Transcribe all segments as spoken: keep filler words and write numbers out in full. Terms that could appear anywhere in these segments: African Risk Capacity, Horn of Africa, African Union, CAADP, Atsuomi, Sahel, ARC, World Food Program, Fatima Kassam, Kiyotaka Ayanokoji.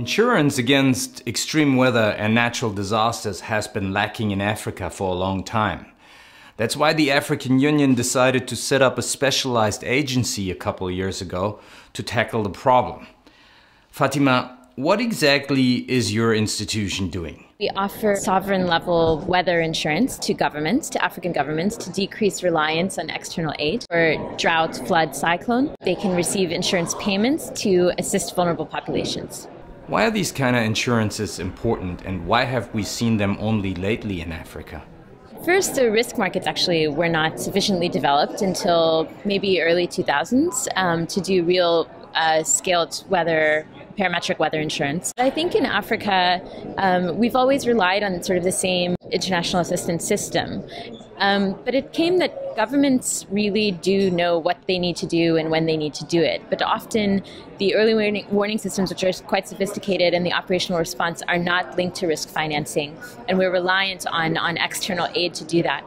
Insurance against extreme weather and natural disasters has been lacking in Africa for a long time. That's why the African Union decided to set up a specialized agency a couple of years ago to tackle the problem. Fatima, what exactly is your institution doing? We offer sovereign level weather insurance to governments, to African governments, to decrease reliance on external aid for drought, flood, cyclone. They can receive insurance payments to assist vulnerable populations. Why are these kind of insurances important, and why have we seen them only lately in Africa? First, the risk markets actually were not sufficiently developed until maybe early two thousands um, to do real uh, scaled weather, parametric weather insurance. But I think in Africa, um, we've always relied on sort of the same international assistance system. Um, but it came that governments really do know what they need to do and when they need to do it. But often the early warning, warning systems, which are quite sophisticated, and the operational response are not linked to risk financing. And we're reliant on, on external aid to do that.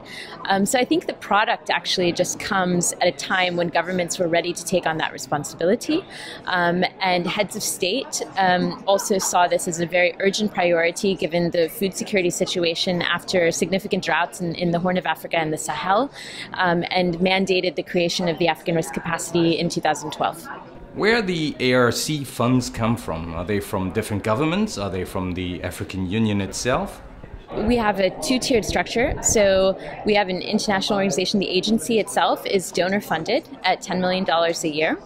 Um, so I think the product actually just comes at a time when governments were ready to take on that responsibility. Um, and heads of state um, also saw this as a very urgent priority given the food security situation after significant droughts in, in the Horn of Africa. Africa and the Sahel, um, and mandated the creation of the African Risk Capacity in two thousand twelve. Where the A R C funds come from? Are they from different governments? Are they from the African Union itself? We have a two-tiered structure. So we have an international organization. The agency itself is donor-funded at ten million dollars a year.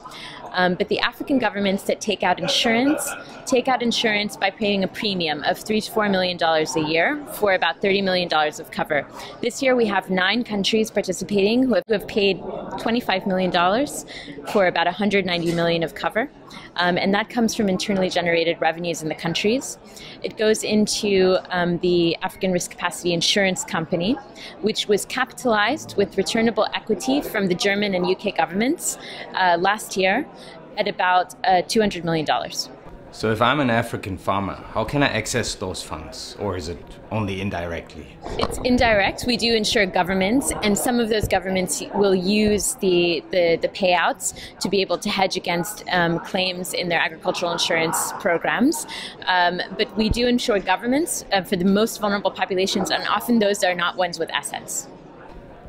Um, but the African governments that take out insurance, take out insurance by paying a premium of three to four million dollars a year for about thirty million dollars of cover. This year we have nine countries participating who have, who have paid twenty-five million dollars for about one hundred ninety million dollars of cover. Um, and that comes from internally generated revenues in the countries. It goes into um, the African Risk Capacity Insurance Company, which was capitalized with returnable equity from the German and U K governments uh, last year at about uh, two hundred million dollars. So if I'm an African farmer, how can I access those funds? Or is it only indirectly? It's indirect. We do insure governments, and some of those governments will use the, the, the payouts to be able to hedge against um, claims in their agricultural insurance programs. Um, but we do insure governments uh, for the most vulnerable populations, and often those are not ones with assets.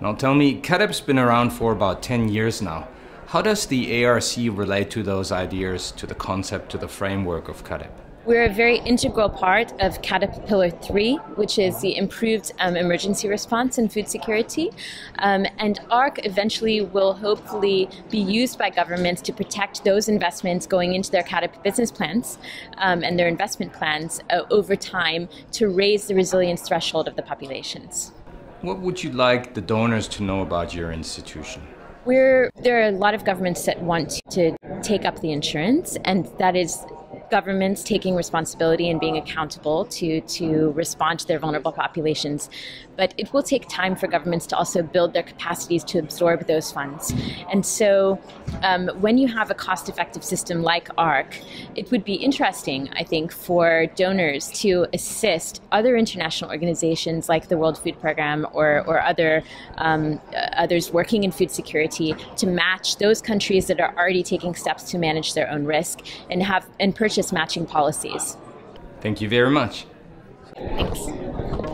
Now tell me, CAADP's been around for about ten years now. How does the A R C relate to those ideas, to the concept, to the framework of CAADP? We're a very integral part of CAADP Pillar three, which is the improved um, emergency response and food security. Um, and A R C eventually will hopefully be used by governments to protect those investments going into their CAADP business plans um, and their investment plans uh, over time to raise the resilience threshold of the populations. What would you like the donors to know about your institution? We're, there are a lot of governments that want to take up the insurance, and that is governments taking responsibility and being accountable to, to respond to their vulnerable populations. But it will take time for governments to also build their capacities to absorb those funds. And so um, when you have a cost-effective system like A R C, it would be interesting, I think, for donors to assist other international organizations like the World Food Program or, or other, um, others working in food security to match those countries that are already taking steps to manage their own risk and, have, and purchase matching policies. Thank you very much. Thanks.